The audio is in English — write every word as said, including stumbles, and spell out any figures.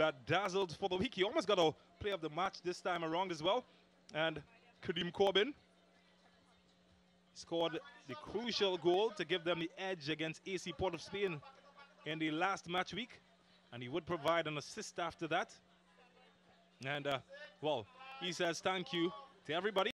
that dazzled for the week. He almost got a play of the match this time around as well. And Kadeem Corbin scored the crucial goal to give them the edge against A C Port of Spain in the last match week. And he would provide an assist after that. And, uh, well, he says thank you to everybody.